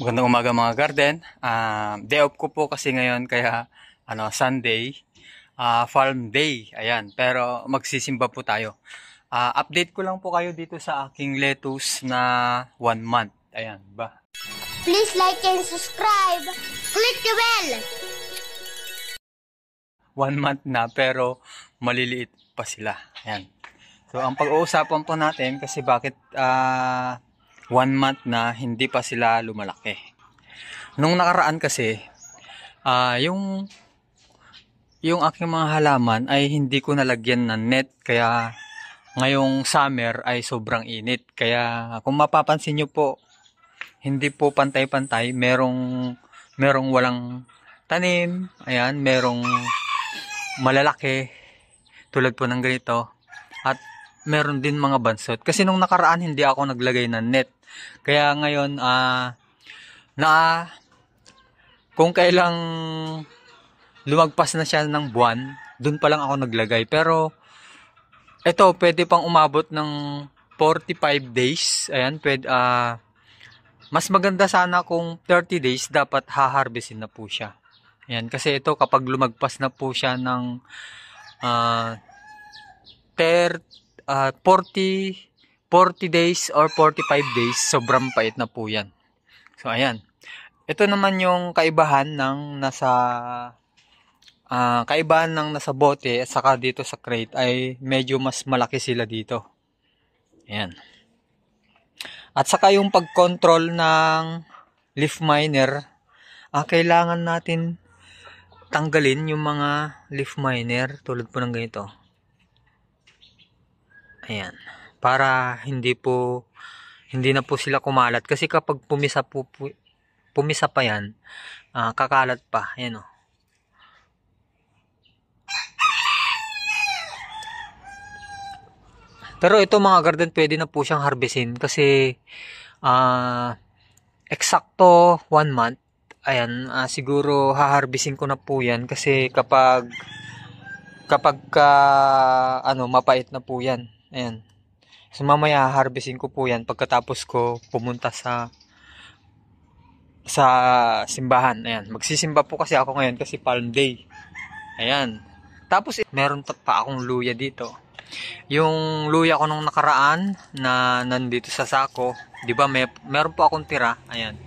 Magandang umaga mga garden. Day off ko po kasi ngayon kaya Sunday, farm day. Ayan, pero magsisimba po tayo. Update ko lang po kayo dito sa aking lettuce na 1 month. Ayan, ba? Please like and subscribe. Click the bell. 1 month na pero maliliit pa sila. Ayan. So ang pag-uusapan po natin kasi bakit 1 month na hindi pa sila lumalaki. Nung nakaraan kasi, yung aking mga halaman ay hindi ko nalagyan ng net. Kaya ngayong summer ay sobrang init. Kaya kung mapapansin nyo po, hindi po pantay-pantay. Merong walang tanim. Ayan, merong malalaki. Tulad po ng ganito. At meron din mga bansot. Kasi nung nakaraan hindi ako naglagay ng net. Kaya ngayon, kung kailang lumagpas na siya ng buwan, dun pa lang ako naglagay. Pero, ito, pwede pang umabot ng 45 days. Ayan, mas maganda sana kung 30 days, dapat haharvestin na po siya. Ayan, kasi ito, kapag lumagpas na po siya ng 40 days or 45 days, sobrang pait na po yan. So, ayan. Ito naman yung kaibahan ng nasa bote at saka dito sa crate ay medyo mas malaki sila dito. Ayan. At saka yung pag-control ng leaf miner, kailangan natin tanggalin yung mga leaf miner tulad po ng ganito. Ayan. Para hindi na po sila kumalat. Kasi kapag pumisa pa yan, kakalat pa. Ayan o. Pero ito mga garden, pwede na po siyang harvestin. Kasi eksakto 1 month. Ayan, siguro haharvestin ko na po yan. Kasi kapag mapait na po yan. Ayan. So mamaya harvestin ko po yan pagkatapos ko pumunta sa simbahan. Ayan. Magsisimba po kasi ako ngayon kasi Palm Day. Ayan. Tapos meron pa akong luya dito. Yung luya ko nung nakaraan na nandito sa sako, 'di ba? Meron po akong tira. Ayan.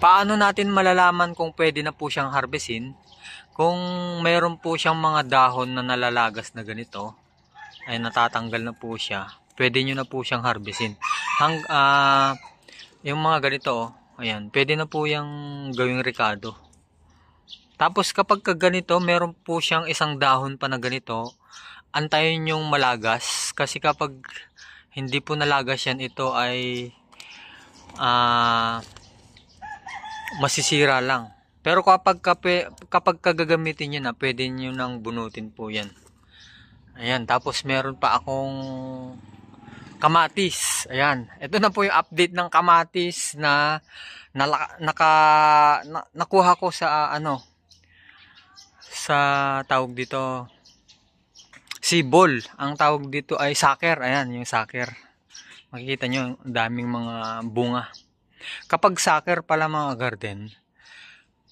Paano natin malalaman kung pwede na po siyang harvestin? Kung meron po siyang mga dahon na nalalagas na ganito, ay natatanggal na po siya. Pwede nyo na po siyang harvestin. Yung mga ganito, ayan, pwede na po yung gawing rekado. Tapos kapag ganito, meron po siyang isang dahon pa na ganito, antayin yung malagas. Kasi kapag hindi po nalagas yan, ito ay masisira lang. Pero kapag gagamitin nyo na, pwede nyo nang bunutin po yan. Ayan, tapos meron pa akong kamatis. Ayan, ito na po yung update ng kamatis na nakuha ko sa sa tawag dito, sibol. Ang tawag dito ay saker. Ayan, yung saker. Makikita nyo, ang daming mga bunga. Kapag saker pala mga garden,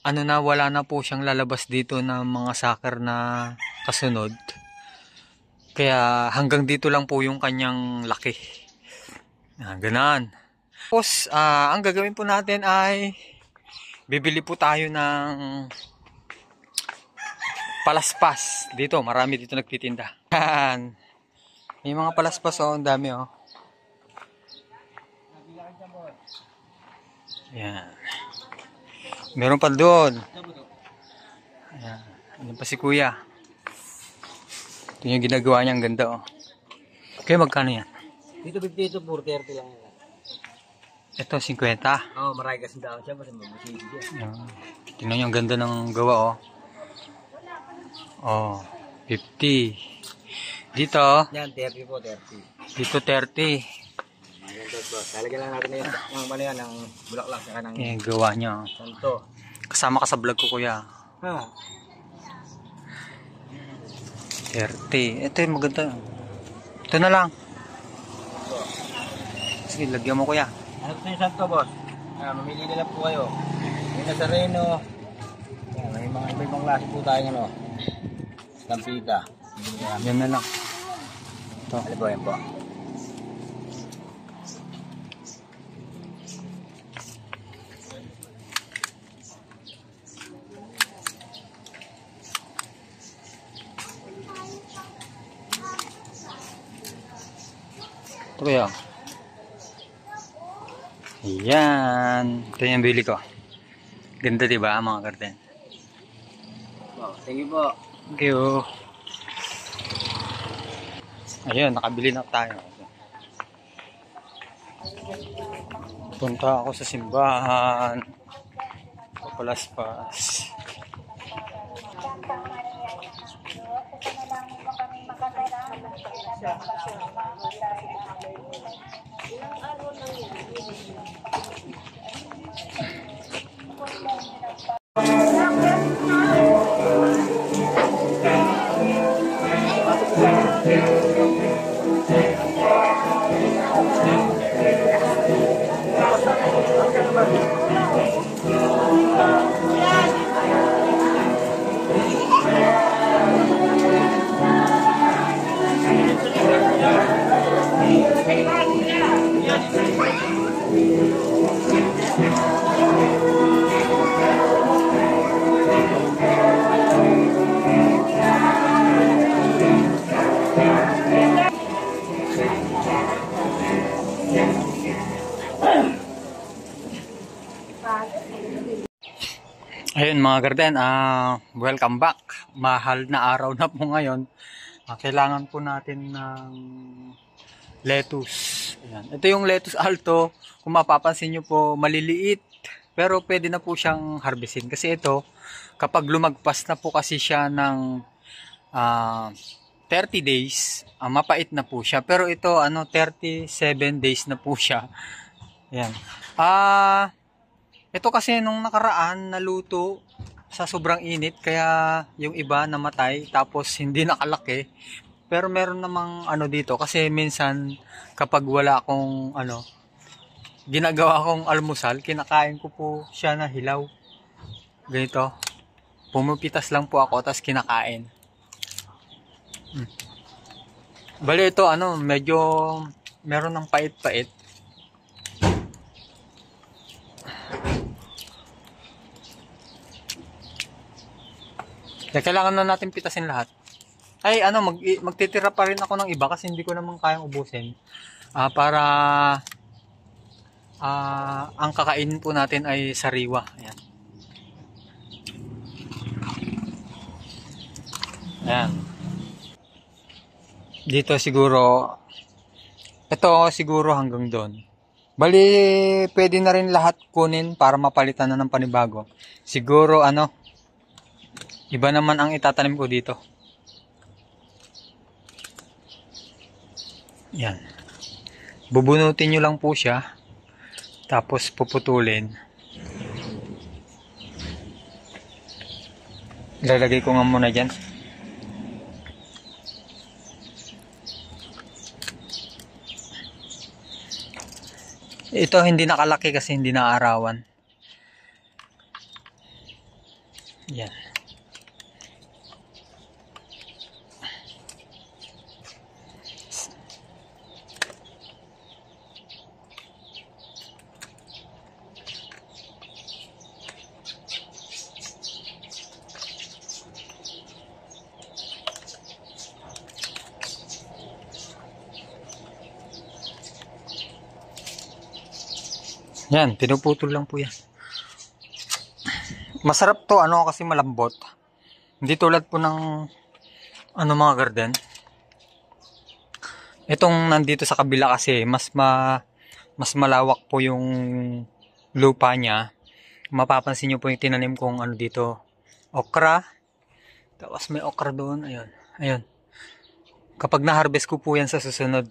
wala na po siyang lalabas dito ng mga saker na kasunod. Kaya hanggang dito lang po yung kanyang laki. Ganaan. Tapos ang gagawin po natin ay bibili po tayo ng palaspas. Dito, marami dito nagtitinda. May mga palaspas, ang dami Ayan. Meron pa doon. Ayan. Ano pa si kuya? Ito yung ginagawa niya, ang ganda Kaya magkano yan? Dito 50, 40 lang yan. Ito 50? Oo, marami kasi daon siya. Tingnan niyo, ang ganda ng gawa Oh, 50. Dito? Yan, 30 po, 30. Dito 30. Talagyan lang natin na yan, ang bulaklak saka ng gawa niya Kasama ka sa vlog ko, kuya. Ha? 30. Ito yung maganda. Ito na lang. Sige, lagyan mo kuya. Ano ito yung santo, boss? Mamili na lang po kayo. May nasareno. May mga ibang klase po tayong ano. Stampita. Yan na lang. Ito. Alam po yan po. Kuya. Ayan. Ito yung bili ko. Ganda diba mga karten? Sige po. Thank you. Ayun, nakabili na tayo. Punta ako sa simbahan. Papalaspas. Ayun mga garden, welcome back. Mahal na araw na po ngayon. Kailangan po natin ng lettuce. Ayan. Ito yung lettuce alto. Kung mapapansin nyo po, maliliit. Pero pwede na po siyang harvestin. Kasi ito, kapag lumagpas na po kasi siya ng 30 days, mapait na po siya. Pero ito, 37 days na po siya. Ayan. Ito kasi nung nakaraan naluto sa sobrang init kaya yung iba namatay tapos hindi nakalaki. Pero meron namang dito kasi minsan kapag wala akong ginagawa akong almusal, kinakain ko po siya na hilaw. Ganito. Pumupitas lang po ako tapos kinakain. Bale ito medyo meron ng pait-pait. Kailangan na natin pitasin lahat. Ay magtitira pa rin ako ng iba kasi hindi ko naman kayang ubusin. Para ang kakainin po natin ay sariwa. Ayan. Ayan. Dito siguro hanggang doon. Bali pwede na rin lahat kunin para mapalitan na ng panibago. Siguro iba naman ang itatanim ko dito. Yan. Bubunutin nyo lang po siya. Tapos puputulin. Ilalagay ko nga muna dyan. Ito hindi nakalaki kasi hindi naarawan. Yan. Yan, pinuputol lang po yan. Masarap to, kasi malambot. Hindi tulad po ng mga garden. Itong nandito sa kabila kasi, mas malawak po yung lupa niya. Mapapansin nyo po yung tinanim kong dito. Okra. Tapos may okra doon. Ayun, ayun. Kapag na-harvest ko po yan sa susunod,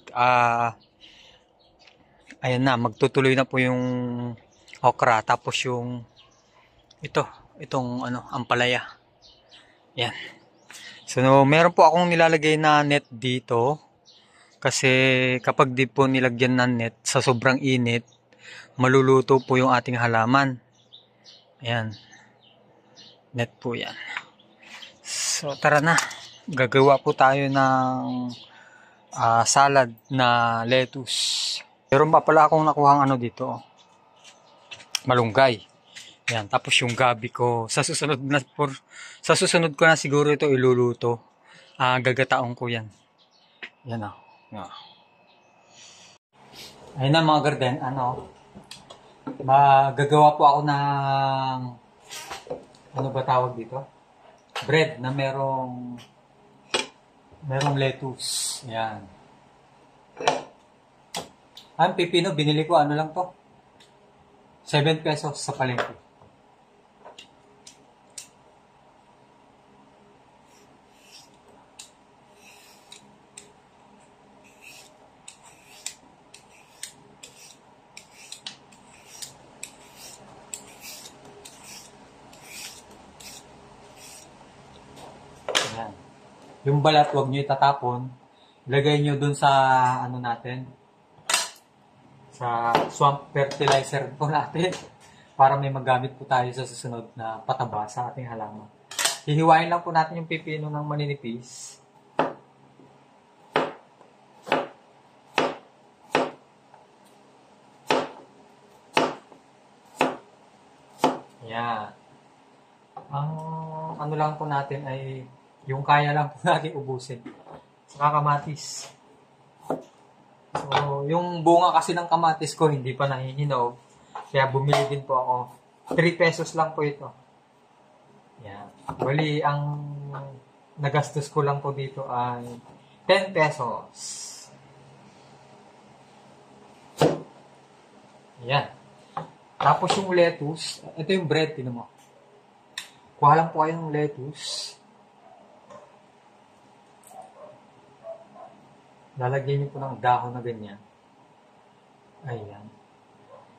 ayan na, magtutuloy na po yung okra, tapos yung itong ampalaya. Yan. So, meron po akong nilalagay na net dito. Kasi kapag di po nilagyan ng net, sa sobrang init, maluluto po yung ating halaman. Ayan. Net po yan. So tara na. Gagawa po tayo ng salad na lettuce. Meron pa pala akong nakuhang ano dito. Malunggay. Ayan. Tapos yung gabi ko. Sa susunod ko na siguro ito iluluto. Gagataong ko yan. Ayan o. Oh. Ayun na mga garden. Ano? Magagawa po ako ng ano ba tawag dito? Bread na merong lettuce. Ayan. Ang pipino, binili ko ano lang to? 7 pesos sa palengke. Ayan. Yung balat, huwag nyo itatapon. Ilagay nyo dun sa ano natin, sa swamp fertilizer po natin para may magamit po tayo sa susunod na pataba sa ating halaman. Hihiwain lang po natin yung pipino ng maninipis. Yan. Ang ano lang po natin ay yung kaya lang po natin ubusin. Saka kamatis. So, yung bunga kasi ng kamatis ko hindi pa nahihinaw. Kaya bumili din po ako. 3 pesos lang po ito. Yan. Bali, ang nagastos ko lang po dito ay 10 pesos. Yan. Tapos yung lettuce. Ito yung bread, tinan mo. Kuha lang po kayo ng lettuce. Lalagyan nyo po ng dahon na ganyan. Ayan.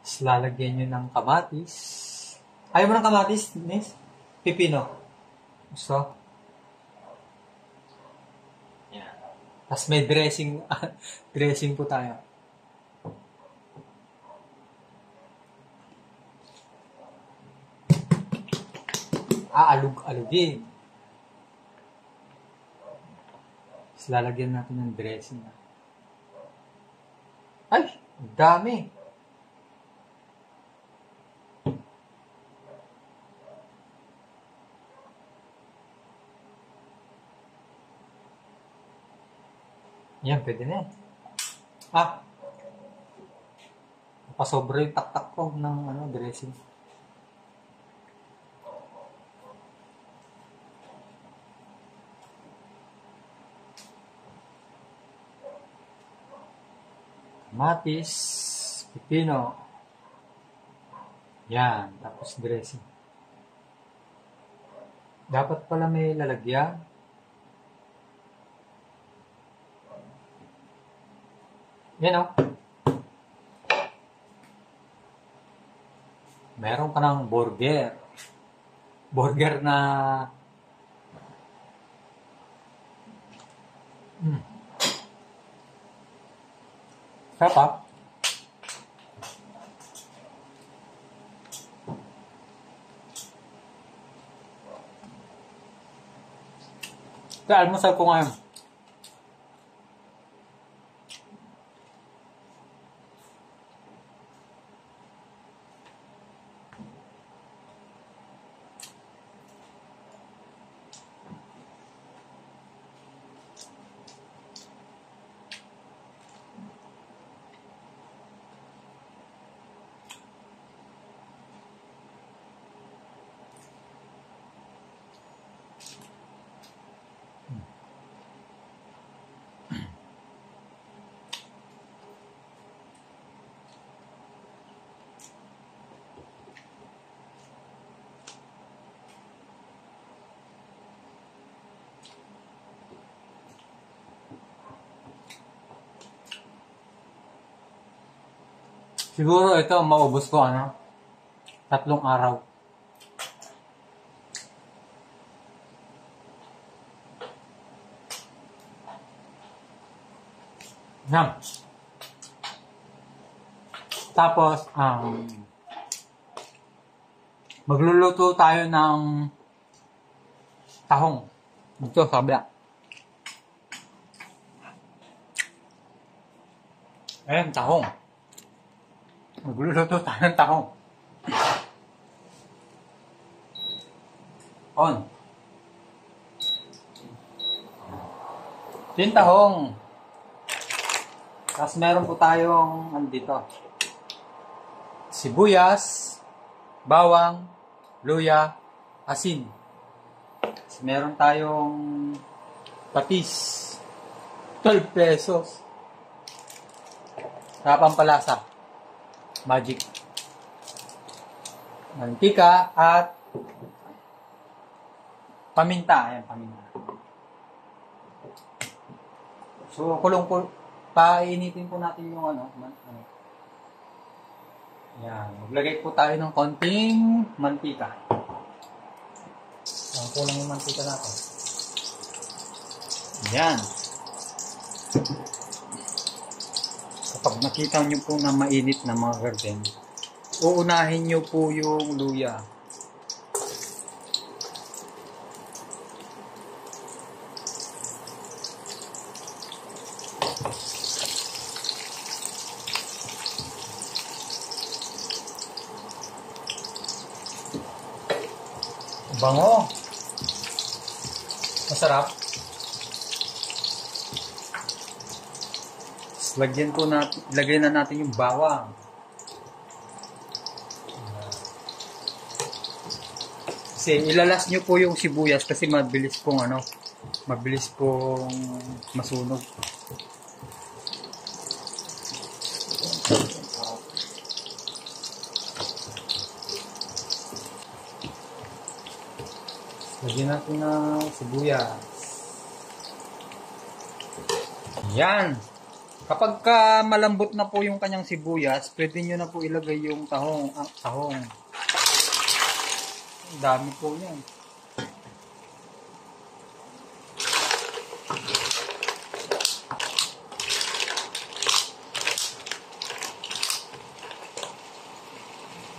Tapos lalagyan nyo ng kamatis. Ayaw mo ng kamatis, Nis? Pipino. Gusto? Ayan. Tapos may dressing. Dressing po tayo. Alug-alugin. Tapos lalagyan natin ng dressing. Ay! Ang dami! Yan, pwede na. Napasobra yung taktak ko ng ano, dressing. Matis, pipino. Yan, tapos dressing. Dapat pala may lalagyan. Yan o. Meron ka ng burger. Burger na Papa. Ito, almusal ko ngayon. Siguro ito maubos ko ano, 3 araw. Yan. Tapos, magluluto tayo ng tahong. Dito, sabla. Ayan, tahong. Magluluto tayo ng tahong. On. Yung tahong. Tapos meron po tayong andito. Sibuyas, bawang, luya, asin. Meron tayong patis. 12 pesos. Sarap palasa. Magic. Mantika at paminta. Ayan, paminta. So, kulong po. Painitin po natin yung ano. Ayan. Maglagay po tayo ng konting mantika. Ang kulang yung mantika natin. Ayan. Kapag nakita nyo po na mainit na mga garden, uunahin nyo po yung luya. Bango. Masarap. Lagyan po natin, lagyan na natin yung bawang. Kasi ilalas nyo po yung sibuyas kasi mabilis pong masunog. Lagyan natin ng sibuyas. Yan. Kapag malambot na po yung kanyang sibuyas, pwede nyo na po ilagay yung tahong. Tahong. Ang dami po yan.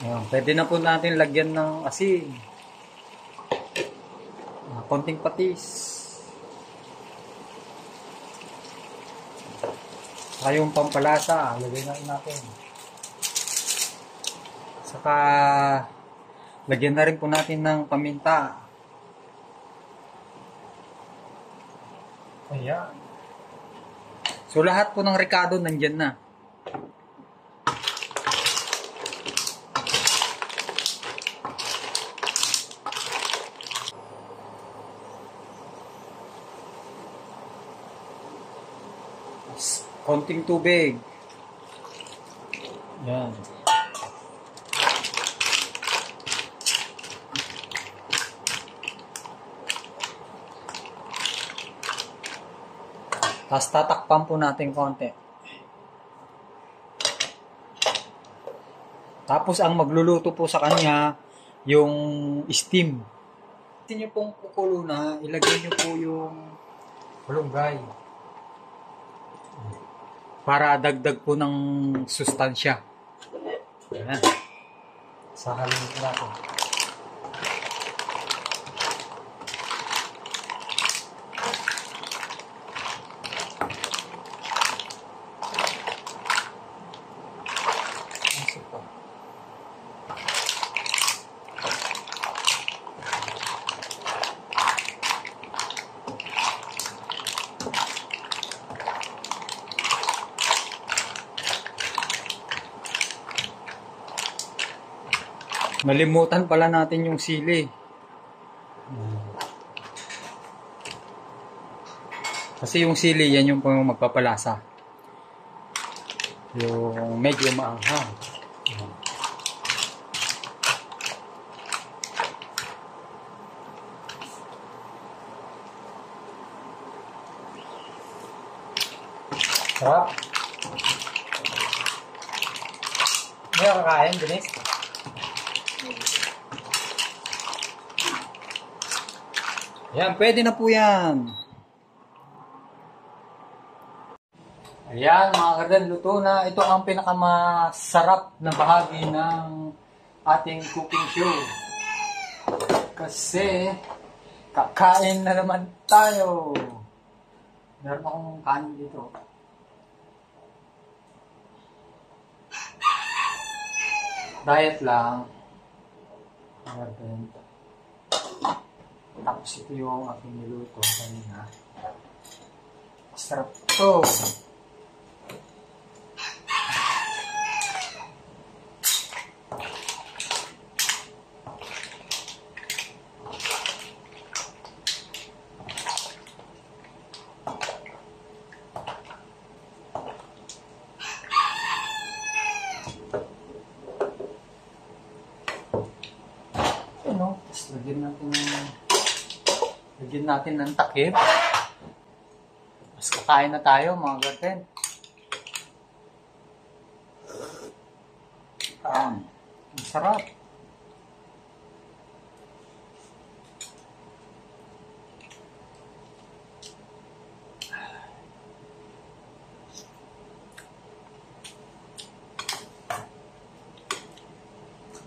Yan. Pwede na po natin lagyan ng asin. Konting patis. Saka yung pampalasa, lagay na natin. Saka lagyan na rin po natin ng paminta. Ayan. So lahat po ng rekado nandyan na. Konting tubig. Yan. Tapos tatakpan po natin konti. Tapos ang magluluto po sa kanya yung steam. Kasi nyo pong kukulo na, ilagay nyo po yung malunggay. Para dagdag po ng sustansya. Ayan. Sa halimut natin. Nalimutan pala natin yung sili. Kasi yung sili, yan yung magpapalasa. Yung medyo maanghang. Sarap. Hindi ako kakain, Denise. Ayan, pwede na po yan. Ayan mga karden, luto na. Ito ang pinakamasarap na bahagi ng ating cooking show. Kasi kakain na naman tayo. Meron akong kanin dito. Diet lang. Tapos ito yung aking niluto kanina. Sarap to. Lagyan natin ng takip. Mas kakain na tayo mga garden. Ang sarap.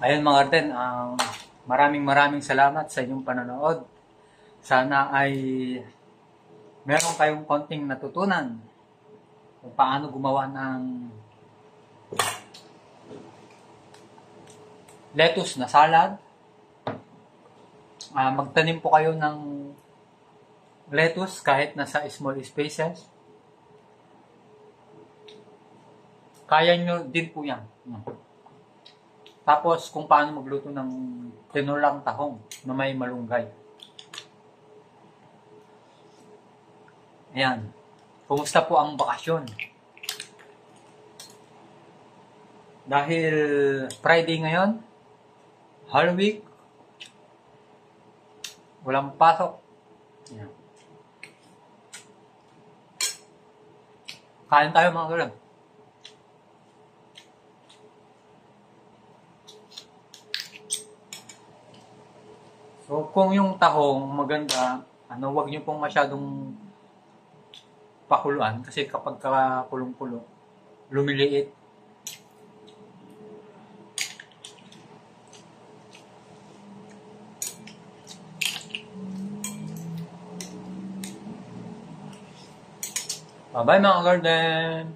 Ayun mga garden, maraming salamat sa inyong panonood. Sana ay meron kayong konting natutunan kung paano gumawa ng lettuce na salad. Magtanim po kayo ng lettuce kahit nasa small spaces. Kaya nyo din po yan. Tapos kung paano magluto ng tinolang tahong na may malunggay. Ayan. Kumusta po ang bakasyon? Dahil Friday ngayon, whole week, walang pasok. Ayan. Kain tayo mga kalam. So, kung yung tahong maganda, huwag nyo pong masyadong pakuluan kasi kapag kulong-kulong, lumiliit. Bye-bye mga garden!